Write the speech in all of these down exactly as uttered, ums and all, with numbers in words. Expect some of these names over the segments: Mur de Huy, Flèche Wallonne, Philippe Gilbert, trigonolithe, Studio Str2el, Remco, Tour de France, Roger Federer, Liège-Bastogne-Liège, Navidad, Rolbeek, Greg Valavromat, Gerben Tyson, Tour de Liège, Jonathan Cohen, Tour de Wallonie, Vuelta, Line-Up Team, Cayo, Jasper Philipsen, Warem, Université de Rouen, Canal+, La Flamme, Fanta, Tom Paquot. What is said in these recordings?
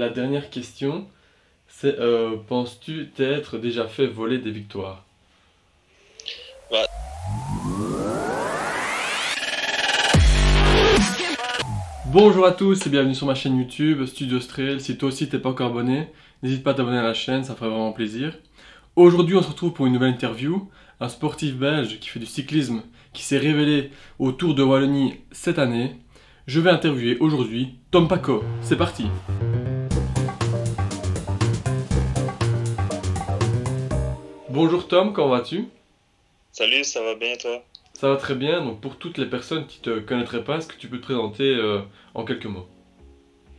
la dernière question, c'est euh, penses-tu t'être déjà fait voler des victoires? Bah. Bonjour à tous et bienvenue sur ma chaîne YouTube Studio str deux el. Si toi aussi t'es pas encore abonné, n'hésite pas à t'abonner à la chaîne, ça ferait vraiment plaisir. Aujourd'hui on se retrouve pour une nouvelle interview. Un sportif belge qui fait du cyclisme, qui s'est révélé au Tour de Wallonie cette année. Je vais interviewer aujourd'hui Tom Paquot. C'est parti. Bonjour Tom, comment vas-tu? Salut, ça va bien et toi? Ça va très bien. Donc pour toutes les personnes qui ne te connaîtraient pas, est-ce que tu peux te présenter euh, en quelques mots?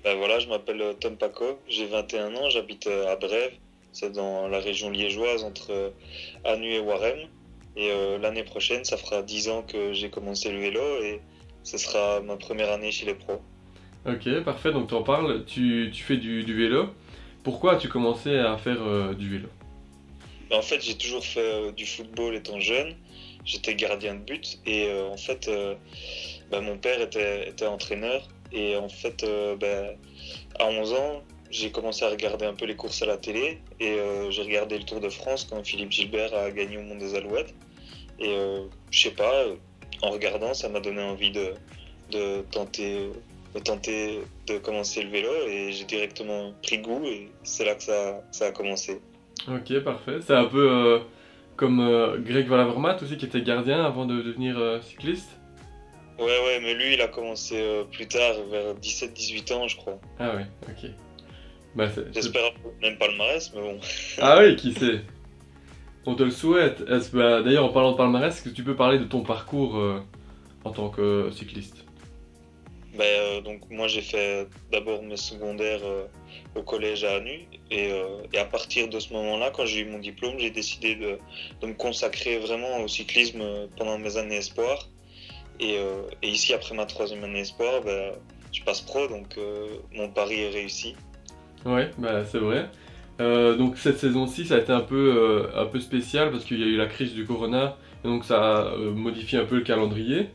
Ben voilà, je m'appelle Tom Paquot, j'ai vingt et un ans, j'habite à Brève, c'est dans la région liégeoise entre Annus et Warem. Et euh, l'année prochaine, ça fera dix ans que j'ai commencé le vélo et ce sera ma première année chez les pros. Ok, parfait, donc tu en parles, tu, tu fais du, du vélo. Pourquoi as-tu commencé à faire euh, du vélo? Ben en fait, j'ai toujours fait euh, du football étant jeune. J'étais gardien de but et euh, en fait, euh, ben mon père était, était entraîneur. Et en fait, euh, ben, à onze ans, j'ai commencé à regarder un peu les courses à la télé. Et euh, j'ai regardé le Tour de France quand Philippe Gilbert a gagné au Mont des Alouettes. Et euh, je sais pas... Euh, en regardant, ça m'a donné envie de, de, tenter, de tenter de commencer le vélo et j'ai directement pris goût et c'est là que ça, ça a commencé. Ok, parfait. C'est un peu euh, comme euh, Greg Valavromat aussi qui était gardien avant de devenir euh, cycliste. Ouais, ouais, mais lui il a commencé euh, plus tard, vers dix-sept dix-huit ans je crois. Ah oui, ok. Bah, j'espère même pas le palmarès, mais bon. Ah oui, qui sait? On te le souhaite. Bah, d'ailleurs, en parlant de palmarès, est-ce que tu peux parler de ton parcours euh, en tant que euh, cycliste? Bah, euh, donc moi, j'ai fait d'abord mes secondaires euh, au collège à Annus. Et, euh, et à partir de ce moment-là, quand j'ai eu mon diplôme, j'ai décidé de, de me consacrer vraiment au cyclisme pendant mes années espoirs. Et, euh, et ici, après ma troisième année espoir, bah, je passe pro, donc euh, mon pari est réussi. Ouais, bah, c'est vrai. Euh, donc cette saison-ci, ça a été un peu, euh, un peu spécial parce qu'il y a eu la crise du corona et donc ça a euh, modifié un peu le calendrier.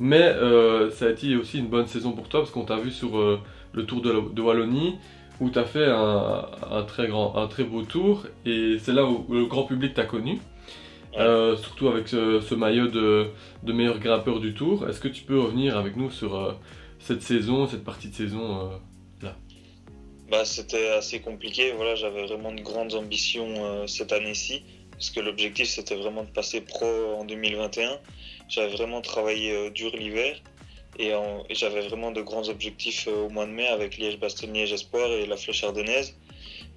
Mais euh, ça a été aussi une bonne saison pour toi parce qu'on t'a vu sur euh, le Tour de, de Wallonie où tu as fait un, un, très grand, un très beau tour et c'est là où le grand public t'a connu, euh, surtout avec ce, ce maillot de, de meilleur grimpeur du Tour. Est-ce que tu peux revenir avec nous sur euh, cette saison, cette partie de saison euh, là? Bah, c'était assez compliqué, voilà, j'avais vraiment de grandes ambitions euh, cette année-ci parce que l'objectif c'était vraiment de passer pro en deux mille vingt et un. J'avais vraiment travaillé euh, dur l'hiver et, et j'avais vraiment de grands objectifs euh, au mois de mai avec Liège-Bastogne-Liège Espoir et la Flèche Ardennaise.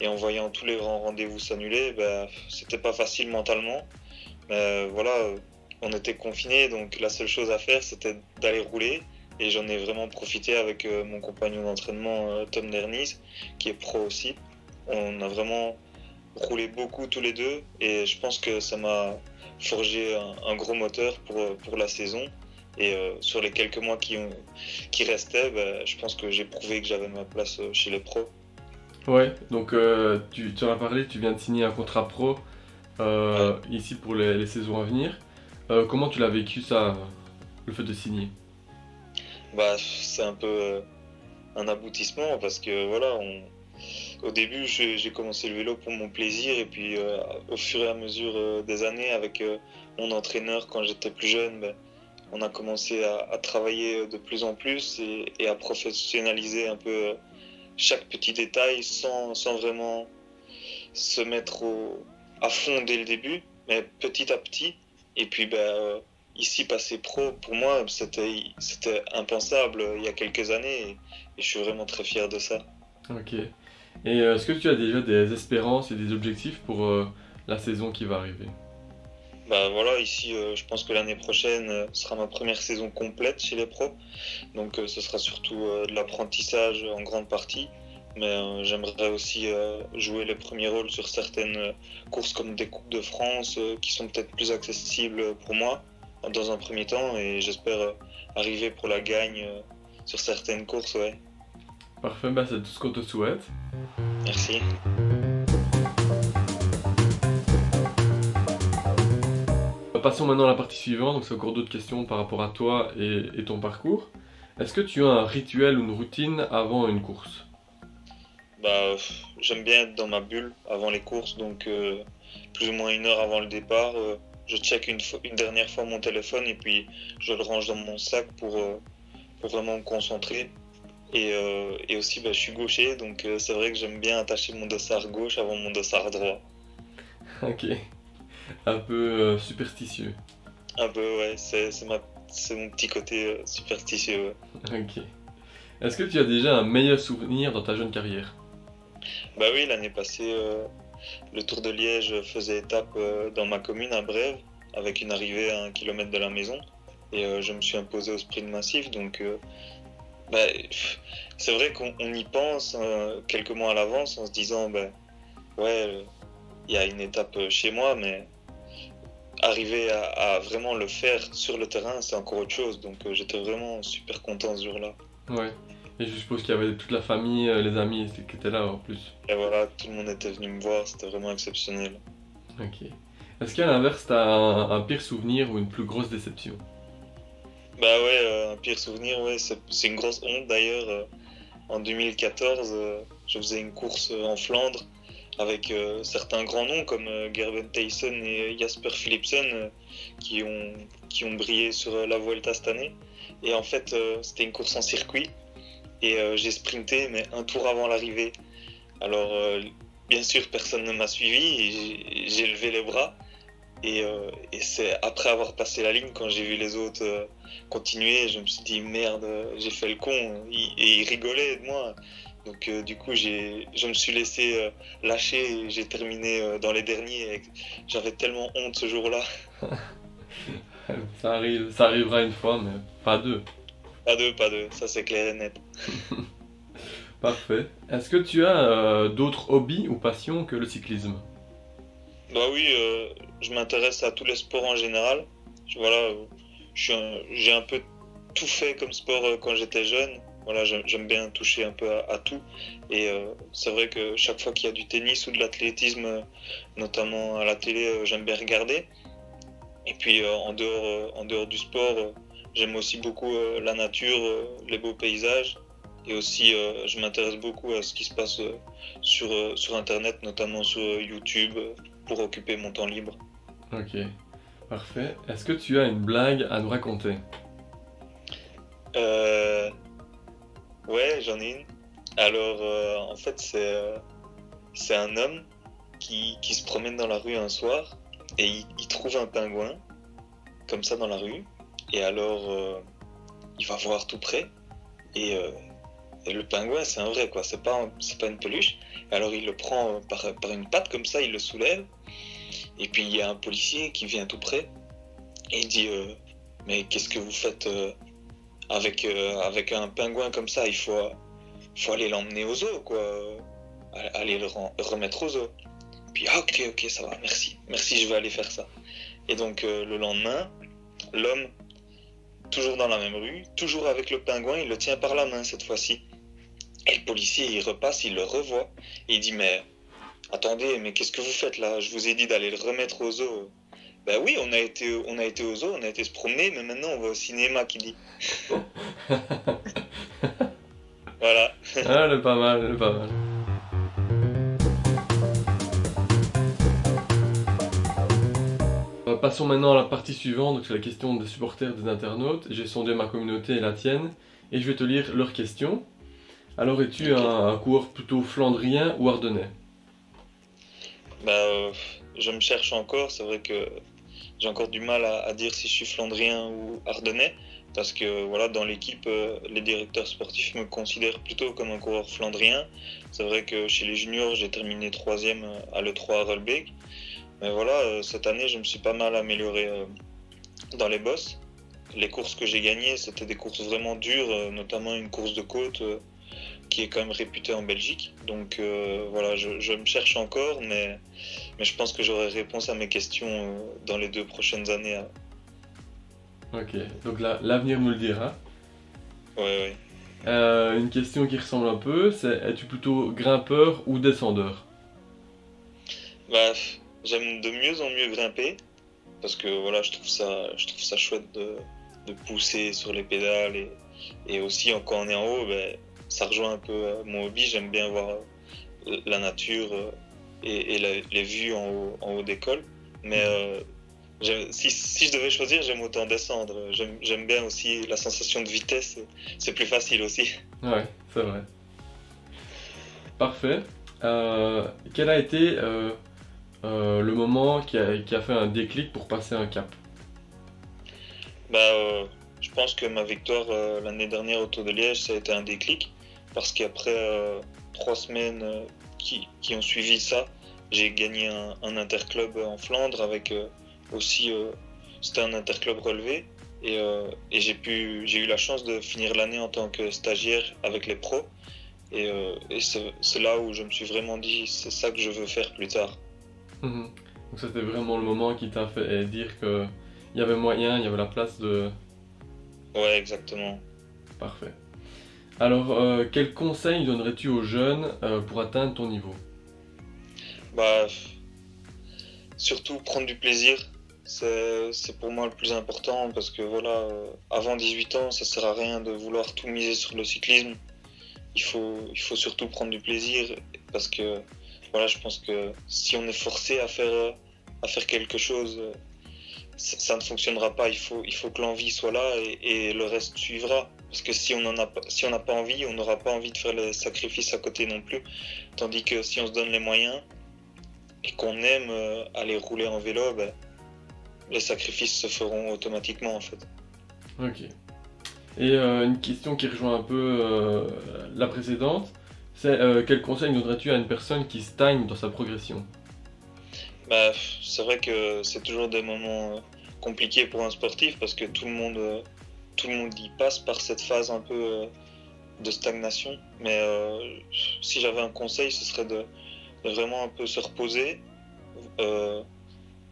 Et en voyant tous les grands rendez-vous s'annuler, bah, c'était pas facile mentalement. Mais euh, voilà, on était confinés donc la seule chose à faire c'était d'aller rouler. Et j'en ai vraiment profité avec euh, mon compagnon d'entraînement euh, Tom Derniz, qui est pro aussi. On a vraiment roulé beaucoup tous les deux et je pense que ça m'a forgé un, un gros moteur pour, pour la saison. Et euh, sur les quelques mois qui, ont, qui restaient, bah, je pense que j'ai prouvé que j'avais ma place euh, chez les pros. Ouais, donc euh, tu, tu en as parlé, tu viens de signer un contrat pro euh, ouais. Ici pour les, les saisons à venir. Euh, comment tu l'as vécu ça, le fait de signer? Bah, c'est un peu euh, un aboutissement parce que voilà, on... au début j'ai commencé le vélo pour mon plaisir et puis euh, au fur et à mesure euh, des années avec euh, mon entraîneur quand j'étais plus jeune, bah, on a commencé à, à travailler de plus en plus et, et à professionnaliser un peu euh, chaque petit détail sans, sans vraiment se mettre au, à fond dès le début, mais petit à petit. Et puis bah, euh, ici, passer pro, pour moi, c'était impensable il y a quelques années et je suis vraiment très fier de ça. Ok. Et est-ce que tu as déjà des espérances et des objectifs pour euh, la saison qui va arriver? Bah voilà, ici, euh, je pense que l'année prochaine euh, sera ma première saison complète chez les pros. Donc euh, ce sera surtout euh, de l'apprentissage en grande partie. Mais euh, j'aimerais aussi euh, jouer les premiers rôles sur certaines euh, courses comme des Coupes de France euh, qui sont peut-être plus accessibles pour moi dans un premier temps et j'espère euh, arriver pour la gagne euh, sur certaines courses, ouais. Parfait, bah c'est tout ce qu'on te souhaite. Merci. Passons maintenant à la partie suivante, donc c'est encore d'autres questions par rapport à toi et, et ton parcours. Est-ce que tu as un rituel ou une routine avant une course? bah, j'aime bien être dans ma bulle avant les courses, donc euh, plus ou moins une heure avant le départ, euh, je check une, fois, une dernière fois mon téléphone et puis je le range dans mon sac pour, euh, pour vraiment me concentrer. Et, euh, et aussi, bah, je suis gaucher, donc euh, c'est vrai que j'aime bien attacher mon dossard gauche avant mon dossard droit. Ok, un peu euh, superstitieux. Un peu, ouais, c'est, c'est, ma, c'est mon petit côté euh, superstitieux. Ouais. Ok. Est-ce que tu as déjà un meilleur souvenir dans ta jeune carrière? Bah oui, l'année passée, euh, le Tour de Liège faisait étape euh, dans ma commune à Brève, avec une arrivée à un kilomètre de la maison. Et euh, je me suis imposé au sprint massif, donc... Euh, Bah, c'est vrai qu'on on y pense euh, quelques mois à l'avance en se disant bah, « ouais, il euh, y a une étape chez moi, mais arriver à, à vraiment le faire sur le terrain, c'est encore autre chose. » Donc euh, j'étais vraiment super content ce jour-là. Ouais, et je suppose qu'il y avait toute la famille, euh, les amis qui étaient là en plus. Et voilà, tout le monde était venu me voir, c'était vraiment exceptionnel. Ok. Est-ce qu'à l'inverse, t'as un, un pire souvenir ou une plus grosse déception ? Bah ouais, euh, un pire souvenir, ouais, c'est, c'est une grosse honte d'ailleurs. Euh, en deux mille quatorze, euh, je faisais une course euh, en Flandre avec euh, certains grands noms comme euh, Gerben Tyson et euh, Jasper Philipsen euh, qui, ont, qui ont brillé sur euh, la Vuelta cette année. Et en fait, euh, c'était une course en circuit et euh, j'ai sprinté, mais un tour avant l'arrivée. Alors, euh, bien sûr, personne ne m'a suivi et j'ai, j'ai levé les bras. Et, euh, et c'est après avoir passé la ligne, quand j'ai vu les autres euh, continuer, je me suis dit merde, j'ai fait le con, et, et ils rigolaient de moi. Donc euh, du coup, j'ai, je me suis laissé euh, lâcher et j'ai terminé euh, dans les derniers. Et j'avais tellement honte ce jour-là. ça, arrive, ça arrivera une fois, mais pas deux. Pas deux, pas deux, ça c'est clair et net. Parfait. Est-ce que tu as euh, d'autres hobbies ou passions que le cyclisme ? Bah oui, euh, je m'intéresse à tous les sports en général. Je, voilà, je suis un, j'ai un peu tout fait comme sport euh, quand j'étais jeune. Voilà, j'aime, j'aime bien toucher un peu à, à tout. Et euh, c'est vrai que chaque fois qu'il y a du tennis ou de l'athlétisme, euh, notamment à la télé, euh, j'aime bien regarder. Et puis euh, en, dehors, euh, en dehors du sport, euh, j'aime aussi beaucoup euh, la nature, euh, les beaux paysages. Et aussi, euh, je m'intéresse beaucoup à ce qui se passe euh, sur, euh, sur Internet, notamment sur euh, YouTube, euh, pour occuper mon temps libre. Ok, parfait. Est-ce que tu as une blague à nous raconter ? Euh... Ouais, j'en ai une. Alors, euh, en fait, c'est, euh, c'est un homme qui, qui se promène dans la rue un soir et il, il trouve un pingouin, comme ça, dans la rue. Et alors, euh, il va voir tout près et... Euh, Et le pingouin, c'est un vrai, quoi. C'est pas, un, c'est pas une peluche. Alors il le prend par, par une patte, comme ça, il le soulève. Et puis il y a un policier qui vient tout près. Et il dit euh, mais qu'est-ce que vous faites euh, avec, euh, avec un pingouin comme ça? Il faut, faut aller l'emmener au zoo, quoi. Aller le remettre au zoo. Puis ah, ok, ok, ça va, merci. Merci, je vais aller faire ça. Et donc euh, le lendemain, l'homme, toujours dans la même rue, toujours avec le pingouin, il le tient par la main cette fois-ci. Et le policier, il repasse, il le revoit. Et il dit, mais attendez, mais qu'est-ce que vous faites là? Je vous ai dit d'aller le remettre au zoo. Ben oui, on a été, on a été au zoo, on a été se promener, mais maintenant on va au cinéma, qui dit. Voilà. Ah, le pas mal, le pas mal. Passons maintenant à la partie suivante, donc c'est la question des supporters, des internautes. J'ai sondé ma communauté et la tienne, et je vais te lire leurs questions. Alors, es-tu okay. un, un coureur plutôt flandrien ou ardennais? Bah, euh, je me cherche encore. C'est vrai que j'ai encore du mal à, à dire si je suis flandrien ou ardennais, parce que voilà, dans l'équipe, euh, les directeurs sportifs me considèrent plutôt comme un coureur flandrien. C'est vrai que chez les juniors, j'ai terminé troisième à l'E trois à Rolbeek. Mais voilà, cette année, je me suis pas mal amélioré dans les bosses. Les courses que j'ai gagnées, c'était des courses vraiment dures, notamment une course de côte qui est quand même réputée en Belgique. Donc euh, voilà, je, je me cherche encore, mais, mais je pense que j'aurai réponse à mes questions dans les deux prochaines années. Ok, donc là, l'avenir nous le dira. Ouais, ouais. Euh, une question qui ressemble un peu, c'est es-tu plutôt grimpeur ou descendeur? Bah... J'aime de mieux en mieux grimper parce que voilà, je trouve ça, je trouve ça chouette de, de pousser sur les pédales et, et aussi quand on est en haut, ben, ça rejoint un peu mon hobby. J'aime bien voir la nature et, et la, les vues en haut, en haut des cols. Mais euh, je, si, si je devais choisir, j'aime autant descendre. J'aime, j'aime bien aussi la sensation de vitesse. C'est plus facile aussi. Ouais, c'est vrai. Parfait. Euh, quel a été euh, euh, le moment qui a, qui a fait un déclic pour passer un cap? Bah, euh, je pense que ma victoire euh, l'année dernière au Tour de Liège, ça a été un déclic. Parce qu'après euh, trois semaines euh, qui, qui ont suivi ça, j'ai gagné un, un interclub en Flandre avec euh, aussi, euh, c'était un interclub relevé. Et, euh, et j'ai, pu, j'ai eu la chance de finir l'année en tant que stagiaire avec les pros. Et, euh, et c'est, c'est là où je me suis vraiment dit, c'est ça que je veux faire plus tard. Mmh. Donc c'était vraiment le moment qui t'a fait dire qu'il y avait moyen, il y avait la place de... Ouais, exactement. Parfait. Alors, euh, quel conseil donnerais-tu aux jeunes euh, pour atteindre ton niveau ? Bah, surtout prendre du plaisir, c'est, c'est pour moi le plus important parce que voilà, euh, avant dix-huit ans, ça sert à rien de vouloir tout miser sur le cyclisme. Il faut, il faut surtout prendre du plaisir parce que voilà, je pense que si on est forcé à faire, à faire quelque chose, ça, ça ne fonctionnera pas. Il faut, il faut que l'envie soit là et, et le reste suivra. Parce que si on n'a si pas envie, on n'aura pas envie de faire les sacrifices à côté non plus. Tandis que si on se donne les moyens et qu'on aime aller rouler en vélo, ben, les sacrifices se feront automatiquement en fait. Ok. Et euh, une question qui rejoint un peu euh, la précédente, c'est euh, quel conseil donnerais-tu à une personne qui stagne dans sa progression ? Bah, c'est vrai que c'est toujours des moments euh, compliqués pour un sportif parce que tout le monde... Euh, Tout le monde y passe par cette phase un peu de stagnation. Mais euh, si j'avais un conseil, ce serait de, de vraiment un peu se reposer, euh,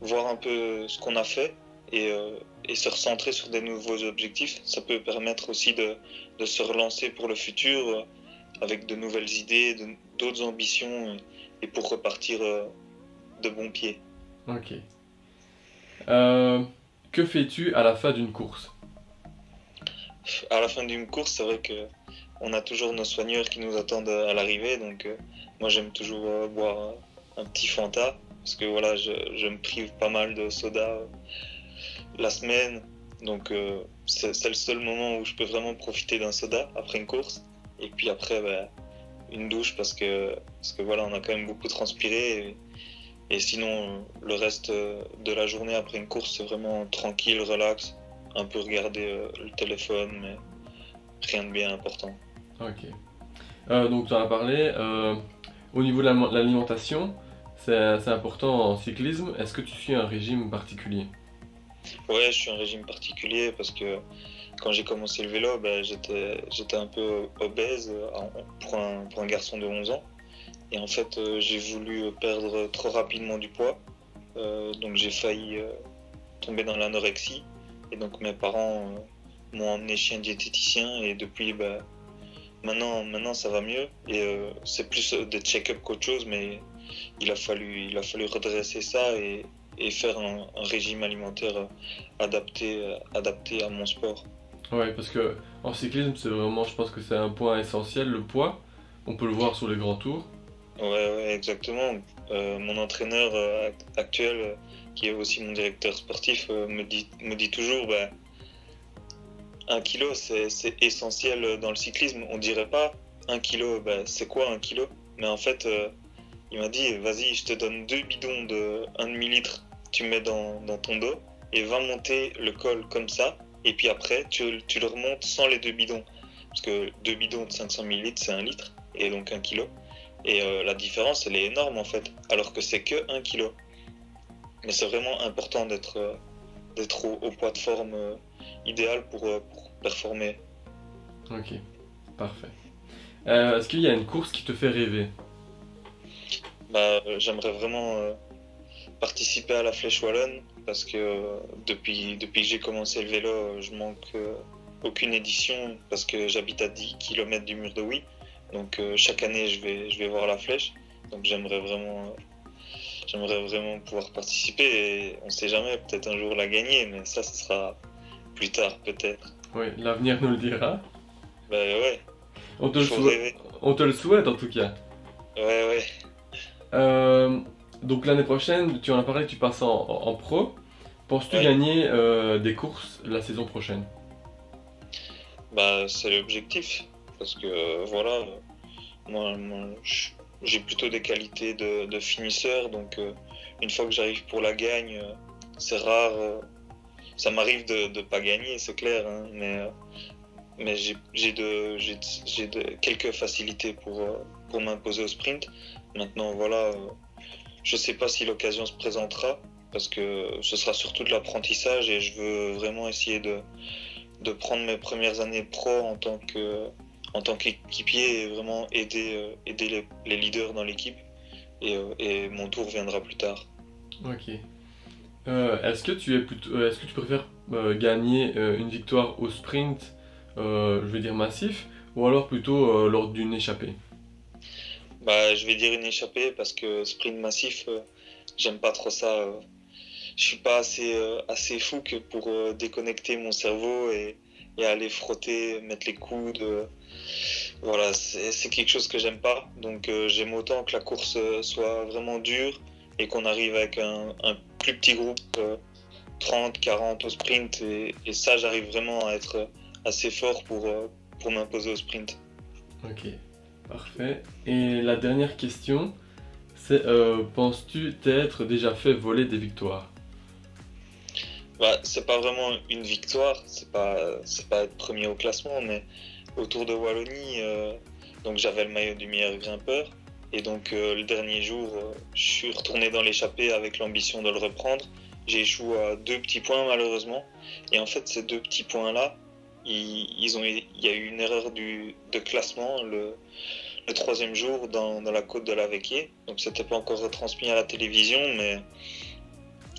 voir un peu ce qu'on a fait et, euh, et se recentrer sur des nouveaux objectifs. Ça peut permettre aussi de, de se relancer pour le futur euh, avec de nouvelles idées, de, d'autres ambitions et, et pour repartir euh, de bons pieds. Ok. Euh, que fais-tu à la fin d'une course ? À la fin d'une course, c'est vrai qu'on a toujours nos soigneurs qui nous attendent à l'arrivée. Donc euh, moi, j'aime toujours euh, boire un petit Fanta parce que voilà, je, je me prive pas mal de soda euh, la semaine. Donc euh, c'est, c'est le seul moment où je peux vraiment profiter d'un soda après une course. Et puis après, bah, une douche parce que, parce que voilà, on a quand même beaucoup transpiré. Et, et sinon, le reste de la journée après une course, c'est vraiment tranquille, relax. Un peu regarder euh, le téléphone, mais rien de bien important. Ok. Euh, donc tu en as parlé, euh, au niveau de la, l'alimentation, c'est, c'est important en cyclisme. Est-ce que tu suis un régime particulier ? Ouais, je suis un régime particulier parce que quand j'ai commencé le vélo, bah, j'étais, j'étais un peu obèse pour un, pour un garçon de onze ans. Et en fait, euh, j'ai voulu perdre trop rapidement du poids. Euh, donc j'ai failli euh, tomber dans l'anorexie. Et donc mes parents euh, m'ont emmené chez un diététicien et depuis, bah, maintenant, maintenant ça va mieux. Et euh, c'est plus des check-up qu'autre chose, mais il a fallu, il a fallu redresser ça et, et faire un, un régime alimentaire adapté, adapté à mon sport. Ouais, parce que en cyclisme, c'est vraiment, je pense que c'est un point essentiel, le poids. On peut le voir sur les grands tours. Ouais, ouais, exactement. Euh, mon entraîneur euh, actuel, euh, qui est aussi mon directeur sportif, euh, me dit, me dit toujours bah, un kilo, c'est, c'est essentiel dans le cyclisme. On dirait pas un kilo, bah, c'est quoi un kilo ? Mais en fait, euh, il m'a dit, vas-y, je te donne deux bidons de un demi-litre, tu mets dans, dans ton dos et va monter le col comme ça. Et puis après, tu, tu le remontes sans les deux bidons. Parce que deux bidons de cinq cents millilitres, c'est un litre et donc un kilo. Et euh, la différence, elle est énorme en fait, alors que c'est que un kilo. Mais c'est vraiment important d'être, euh, d'être au, au poids de forme euh, idéal pour, euh, pour performer. Ok, parfait. Euh, est-ce qu'il y a une course qui te fait rêver ? Bah, euh, j'aimerais vraiment euh, participer à la Flèche Wallonne, parce que euh, depuis, depuis que j'ai commencé le vélo, euh, je manque euh, aucune édition, parce que j'habite à dix kilomètres du mur de Huy. Donc euh, chaque année, je vais, je vais voir la Flèche. Donc j'aimerais vraiment, euh, j'aimerais vraiment pouvoir participer. Et on ne sait jamais, peut-être un jour la gagner, mais ça, ce sera plus tard, peut-être. Oui, l'avenir nous le dira. Ben ouais. On te, le sou... on te le souhaite, en tout cas. Ouais, ouais. Euh, donc l'année prochaine, tu en as parlé, tu passes en, en, en pro. Penses-tu ouais. gagner euh, des courses la saison prochaine? Bah, c'est l'objectif. Parce que euh, voilà, moi, moi j'ai plutôt des qualités de, de finisseur. Donc euh, une fois que j'arrive pour la gagne, euh, c'est rare. Euh, ça m'arrive de ne pas gagner, c'est clair. Hein, mais euh, mais j'ai de, de, de, quelques facilités pour, euh, pour m'imposer au sprint. Maintenant, voilà, euh, je ne sais pas si l'occasion se présentera, parce que ce sera surtout de l'apprentissage et je veux vraiment essayer de, de prendre mes premières années pro en tant que, en tant qu'équipier et vraiment aider, euh, aider les, les leaders dans l'équipe. Et, euh, et mon tour viendra plus tard. Ok. Euh, est-ce que tu es plutôt, est-ce que tu préfères euh, gagner euh, une victoire au sprint, euh, je vais dire massif, ou alors plutôt euh, lors d'une échappée? Bah, je vais dire une échappée parce que sprint massif, euh, j'aime pas trop ça. Euh, je suis pas assez, euh, assez fou que pour euh, déconnecter mon cerveau et, et aller frotter, mettre les coudes. Euh, voilà, c'est quelque chose que j'aime pas. Donc euh, j'aime autant que la course soit vraiment dure et qu'on arrive avec un, un plus petit groupe, euh, trente, quarante au sprint. Et, et ça, j'arrive vraiment à être assez fort pour, euh, pour m'imposer au sprint. Ok. Parfait. Et la dernière question, c'est euh, penses-tu t'être déjà fait voler des victoires? Bah, c'est pas vraiment une victoire, c'est pas, c'est pas être premier au classement, mais au Tour de Wallonie, euh, donc j'avais le maillot du meilleur grimpeur, et donc euh, le dernier jour, euh, je suis retourné dans l'échappée avec l'ambition de le reprendre. J'ai échoué à deux petits points malheureusement, et en fait ces deux petits points-là, Ils ont, il y a eu une erreur du, de classement le, le troisième jour dans, dans la côte de la Vecchie. Donc c'était pas encore retransmis à la télévision, mais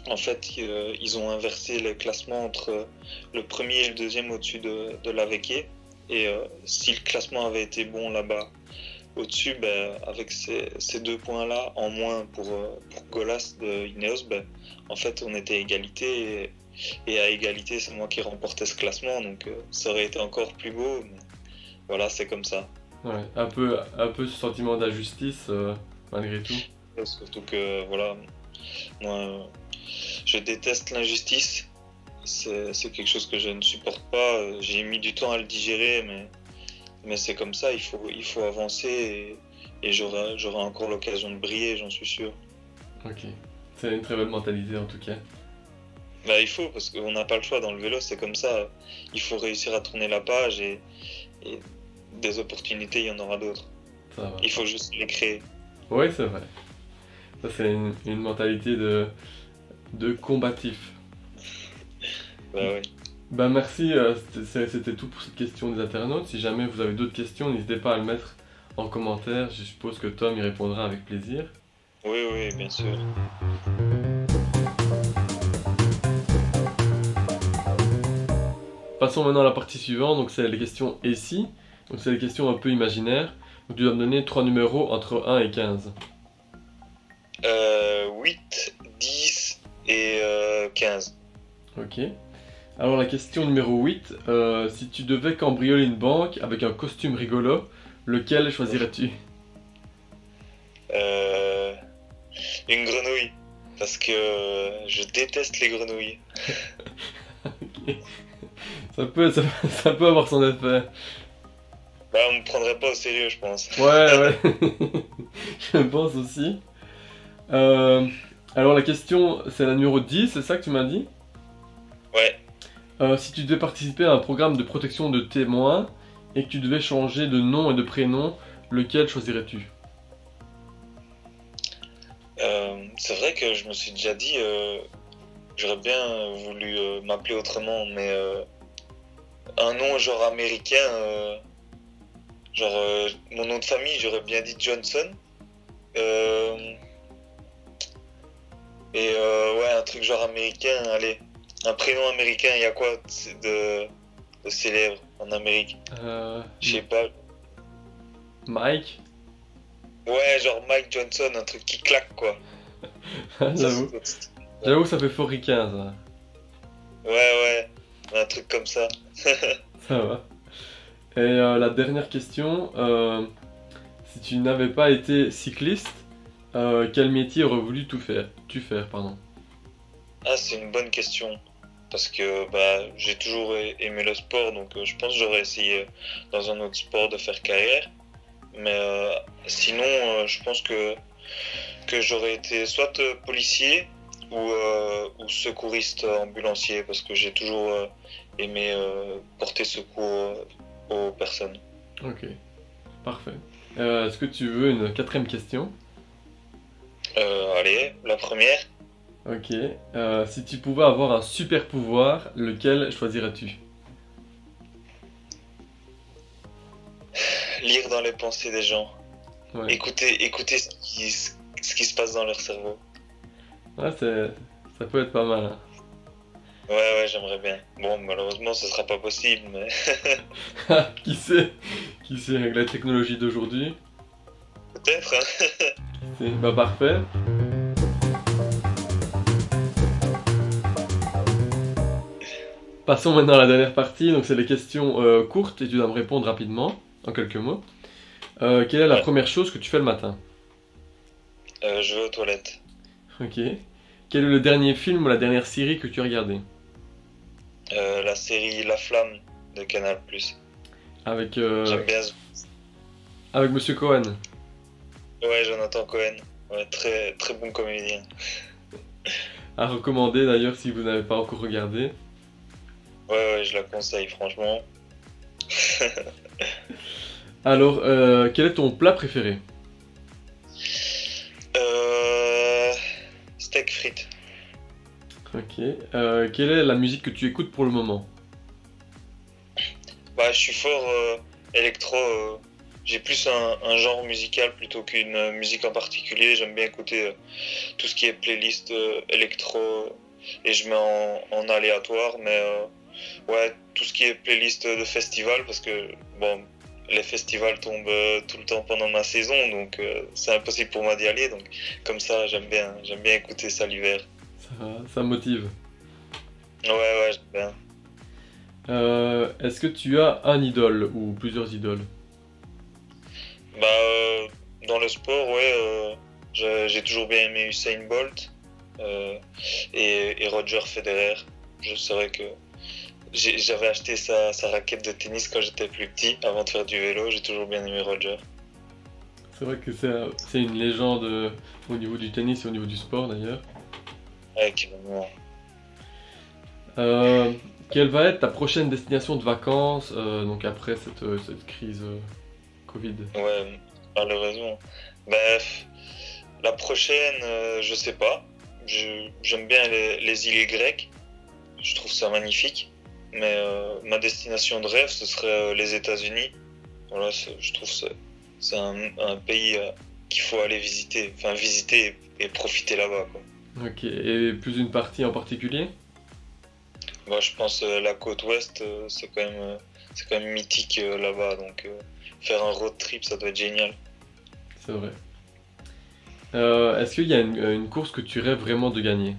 en fait euh, ils ont inversé le classement entre le premier et le deuxième au-dessus de, de la Vecchie. Et euh, si le classement avait été bon là-bas au-dessus, bah, avec ces, ces deux points-là en moins pour, pour Golas de Ineos, bah, en fait on était à égalité. Et, Et à égalité, c'est moi qui remportais ce classement, donc euh, ça aurait été encore plus beau, mais voilà, c'est comme ça. Ouais, un peu, un peu ce sentiment d'injustice, euh, malgré tout. Et surtout que, voilà, moi, euh, je déteste l'injustice, c'est quelque chose que je ne supporte pas, j'ai mis du temps à le digérer, mais, mais c'est comme ça, il faut, il faut avancer, et, et j'aurai encore l'occasion de briller, j'en suis sûr. Ok, c'est une très bonne mentalité en tout cas. Bah, il faut, parce qu'on n'a pas le choix dans le vélo, c'est comme ça. Il faut réussir à tourner la page et, et des opportunités, il y en aura d'autres. Il faut juste les créer. Oui, c'est vrai. Ça, c'est une, une mentalité de, de combatif. Bah oui. Bah, merci, c'était tout pour cette question des internautes. Si jamais vous avez d'autres questions, n'hésitez pas à le mettre en commentaire. Je suppose que Tom y répondra avec plaisir. Oui, oui, bien sûr. Passons maintenant à la partie suivante, donc c'est les questions et si. Donc c'est les questions un peu imaginaires. Donc tu dois me donner trois numéros entre un et quinze. Euh, huit, dix et quinze. Ok. Alors la question numéro huit, euh, si tu devais cambrioler une banque avec un costume rigolo, lequel choisirais-tu? euh, Une grenouille, parce que je déteste les grenouilles. Ok. Ça peut, ça, ça peut avoir son effet. Bah, on me prendrait pas au sérieux, je pense. Ouais, ouais. Je pense aussi. Euh, alors, la question, c'est la numéro dix, c'est ça que tu m'as dit? Ouais. Euh, si tu devais participer à un programme de protection de témoins et que tu devais changer de nom et de prénom, lequel choisirais-tu? euh, C'est vrai que je me suis déjà dit, euh, j'aurais bien voulu euh, m'appeler autrement, mais... Euh... un nom genre américain, euh, genre euh, mon nom de famille, j'aurais bien dit Johnson, euh, et euh, ouais, un truc genre américain, allez, un prénom américain, il y a quoi de, de célèbre en Amérique? euh, Je sais pas. Mike? Ouais, genre Mike Johnson, un truc qui claque quoi. J'avoue, j'avoue, ça fait foricain ça. Ouais, ouais. Un truc comme ça. Ça va. Et euh, la dernière question, euh, si tu n'avais pas été cycliste, euh, quel métier aurais voulu tout faire, tu faire pardon? Ah, c'est une bonne question. Parce que bah, j'ai toujours aimé le sport, donc euh, je pense que j'aurais essayé dans un autre sport de faire carrière. Mais euh, sinon, euh, je pense que, que j'aurais été soit euh, policier ou, euh, ou secouriste ambulancier, parce que j'ai toujours euh, aimé euh, porter secours aux personnes. Ok, parfait. Euh, est-ce que tu veux une quatrième question? euh, Allez, la première. Ok, euh, si tu pouvais avoir un super pouvoir, lequel choisirais-tu? Lire dans les pensées des gens. Ouais. Écouter, écouter ce, qui, ce qui se passe dans leur cerveau. Ouais, ça peut être pas mal. Hein. Ouais, ouais, j'aimerais bien. Bon, malheureusement, ce sera pas possible, mais... Qui sait? Qui sait, avec la technologie d'aujourd'hui? Peut-être, hein. Qui sait? Bah, parfait. Passons maintenant à la dernière partie, donc c'est les questions euh, courtes et tu dois me répondre rapidement, en quelques mots. Euh, quelle est la ouais. première chose que tu fais le matin? euh, Je vais aux toilettes. Ok. Quel est le dernier film ou la dernière série que tu as regardé? euh, La série La Flamme de Canal plus. Avec... Euh... J'aime bien ce... Avec Monsieur Cohen. Ouais, Jonathan Cohen. Ouais, très, très bon comédien. À recommander d'ailleurs si vous n'avez pas encore regardé. Ouais, ouais, je la conseille, franchement. Alors, euh, quel est ton plat préféré? euh, Steak frites. Ok. Euh, quelle est la musique que tu écoutes pour le moment? Bah, je suis fort euh, électro. Euh, J'ai plus un, un genre musical plutôt qu'une musique en particulier. J'aime bien écouter euh, tout ce qui est playlist euh, électro et je mets en, en aléatoire, mais... Euh, ouais, tout ce qui est playlist de festival, parce que bon, les festivals tombent euh, tout le temps pendant ma saison, donc euh, c'est impossible pour moi d'y aller, donc comme ça j'aime bien, j'aime bien écouter ça l'hiver. Ça, ça motive. Ouais, ouais, j'aime bien. Euh, est-ce que tu as un idole ou plusieurs idoles? Bah, euh, dans le sport, ouais, euh, j'ai toujours bien aimé Usain Bolt euh, et, et Roger Federer. Je saurais que... J'avais acheté sa, sa raquette de tennis quand j'étais plus petit, avant de faire du vélo, j'ai toujours bien aimé Roger. C'est vrai que c'est une légende au niveau du tennis et au niveau du sport d'ailleurs. Ouais, clairement. Euh, quelle va être ta prochaine destination de vacances, euh, donc après cette, cette crise euh, Covid? Ouais, malheureusement. Bref, la prochaine, euh, je sais pas. J'aime bien les, les îles grecques, je trouve ça magnifique. Mais euh, ma destination de rêve, ce serait euh, les États-Unis. Voilà, je trouve que c'est un, un pays euh, qu'il faut aller visiter, enfin visiter et, et profiter là-bas. Ok, et plus une partie en particulier? Bah, je pense euh, la côte ouest, euh, c'est quand, euh, quand même mythique euh, là-bas, donc euh, faire un road trip, ça doit être génial. C'est vrai. Euh, Est-ce qu'il y a une, une course que tu rêves vraiment de gagner?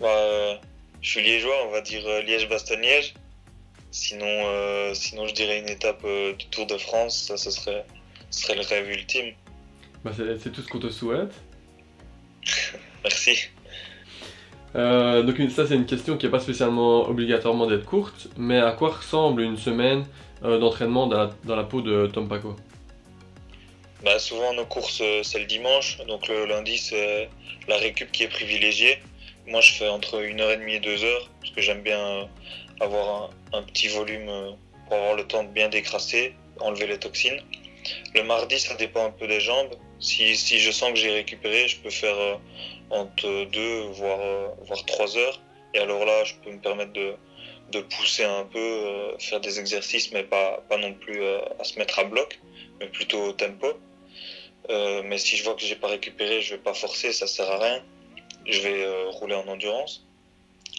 Bah... Euh... Je suis liégeois, on va dire Liège-Bastogne-Liège. Sinon, euh, sinon, je dirais une étape euh, du Tour de France. Ça, ce serait, ce serait le rêve ultime. Bah, c'est tout ce qu'on te souhaite. Merci. Euh, donc une, ça, c'est une question qui n'est pas spécialement obligatoirement d'être courte, mais à quoi ressemble une semaine euh, d'entraînement dans, dans la peau de Tom Paquot? Bah, souvent, nos courses, c'est le dimanche. Donc le lundi, c'est la récup qui est privilégiée. Moi, je fais entre une heure trente et deux heures, parce que j'aime bien euh, avoir un, un petit volume euh, pour avoir le temps de bien décrasser, enlever les toxines. Le mardi, ça dépend un peu des jambes. Si, si je sens que j'ai récupéré, je peux faire euh, entre deux, voire, euh, voire trois heures. Et alors là, je peux me permettre de, de pousser un peu, euh, faire des exercices, mais pas, pas non plus euh, à se mettre à bloc, mais plutôt au tempo. Euh, mais si je vois que j'ai pas récupéré, je vais pas forcer, ça sert à rien. Je vais euh, rouler en endurance.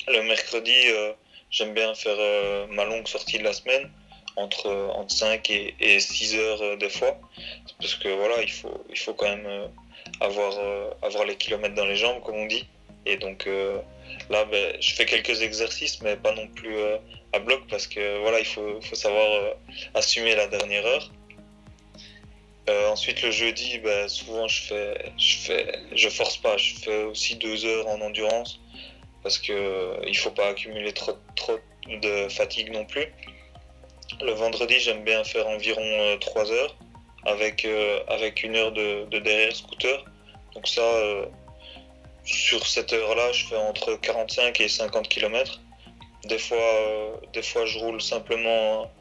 Le mercredi, euh, j'aime bien faire euh, ma longue sortie de la semaine, entre, euh, entre cinq et, et six heures euh, des fois, parce que voilà, il faut, il faut quand même euh, avoir, euh, avoir les kilomètres dans les jambes, comme on dit. Et donc euh, là, ben, je fais quelques exercices, mais pas non plus euh, à bloc, parce que voilà, il faut, faut savoir euh, assumer la dernière heure. Euh, ensuite le jeudi, bah, souvent je fais, je fais, je force pas, je fais aussi deux heures en endurance parce que euh, il faut pas accumuler trop, trop de fatigue non plus. Le vendredi, j'aime bien faire environ euh, trois heures avec euh, avec une heure de, de derrière scooter. Donc ça, euh, sur cette heure-là, je fais entre quarante-cinq et cinquante kilomètres. Des fois, euh, des fois, je roule simplement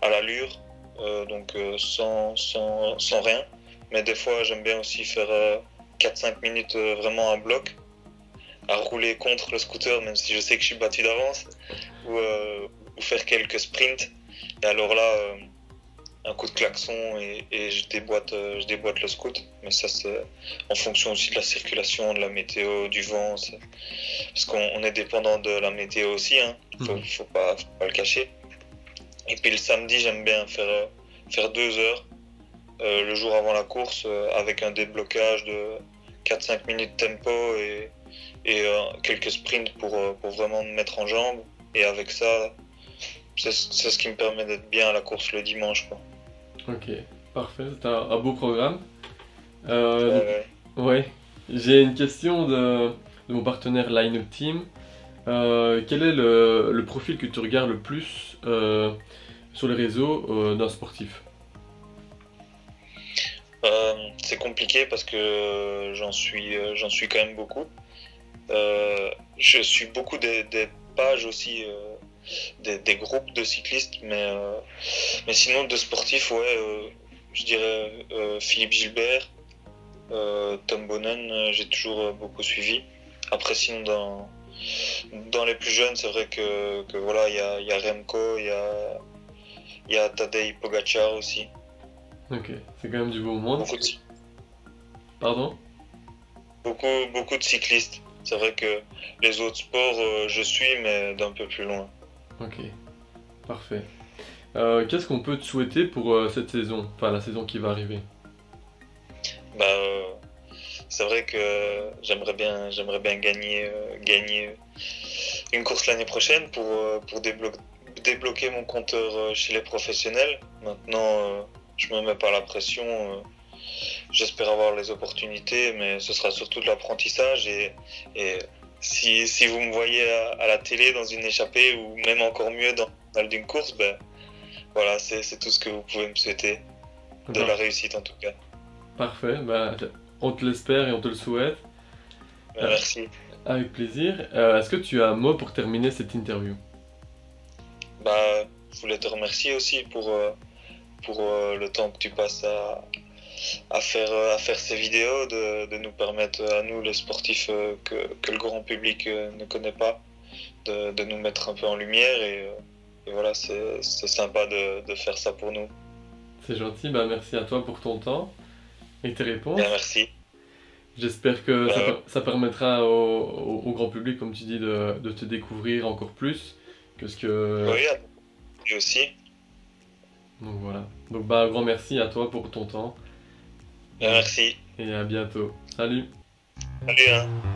à l'allure. Euh, donc euh, sans, sans, sans rien, mais des fois j'aime bien aussi faire euh, quatre à cinq minutes euh, vraiment à bloc, à rouler contre le scooter même si je sais que je suis battu d'avance, ou, euh, ou faire quelques sprints, et alors là euh, un coup de klaxon et, et je, déboîte, euh, je déboîte le scoot, mais ça c'est en fonction aussi de la circulation, de la météo, du vent, c'est... parce qu'on on est dépendant de la météo aussi, hein. faut, faut, pas, faut pas le cacher. Et puis le samedi, j'aime bien faire, faire deux heures euh, le jour avant la course euh, avec un déblocage de quatre à cinq minutes tempo et, et euh, quelques sprints pour, pour vraiment me mettre en jambes. Et avec ça, c'est, c'est ce qui me permet d'être bien à la course le dimanche, quoi. Ok, parfait, c'est un, un beau programme. Euh, ouais, ouais. ouais, j'ai une question de, de mon partenaire Line-Up Team. Euh, quel est le, le profil que tu regardes le plus euh, sur les réseaux euh, d'un sportif ? euh, C'est compliqué parce que euh, j'en suis, euh, j'en suis quand même beaucoup. Euh, je suis beaucoup des, des pages aussi, euh, des, des groupes de cyclistes, mais, euh, mais sinon de sportifs, ouais, euh, je dirais euh, Philippe Gilbert, euh, Tom Boonen, euh, j'ai toujours euh, beaucoup suivi. Après, sinon, dans Dans les plus jeunes, c'est vrai que, que voilà, il y a, y a Remco, il y a, y a Tadej Pogacar aussi. Ok, c'est quand même du beau monde. Beaucoup de... Pardon ? beaucoup, beaucoup de cyclistes. C'est vrai que les autres sports, euh, je suis, mais d'un peu plus loin. Ok, parfait. Euh, qu'est-ce qu'on peut te souhaiter pour euh, cette saison ? Enfin, la saison qui va arriver ? Bah... Euh... C'est vrai que j'aimerais bien, j'aimerais bien gagner, euh, gagner une course l'année prochaine pour, euh, pour déblo- débloquer mon compteur euh, chez les professionnels. Maintenant, euh, je me mets pas la pression. Euh, j'espère avoir les opportunités, mais ce sera surtout de l'apprentissage. Et, et si, si vous me voyez à, à la télé dans une échappée ou même encore mieux dans le d'une course, ben, voilà, c'est, c'est tout ce que vous pouvez me souhaiter. De ouais. La réussite en tout cas. Parfait. Bah... On te l'espère et on te le souhaite. Merci. Euh, avec plaisir. Euh, est-ce que tu as un mot pour terminer cette interview ? Bah, je voulais te remercier aussi pour, euh, pour euh, le temps que tu passes à, à, faire, à faire ces vidéos, de, de nous permettre, à nous les sportifs euh, que, que le grand public euh, ne connaît pas, de, de nous mettre un peu en lumière. Et, euh, et voilà, c'est, c'est sympa de, de faire ça pour nous. C'est gentil, bah, merci à toi pour ton temps. Et tes réponses. Bien, merci. J'espère que bah, ça, ouais. ça permettra au, au, au grand public, comme tu dis, de, de te découvrir encore plus que ce que... Oui, et aussi. Donc voilà. Donc bah, un grand merci à toi pour ton temps. Bien, merci. Et à bientôt. Salut. Salut, hein.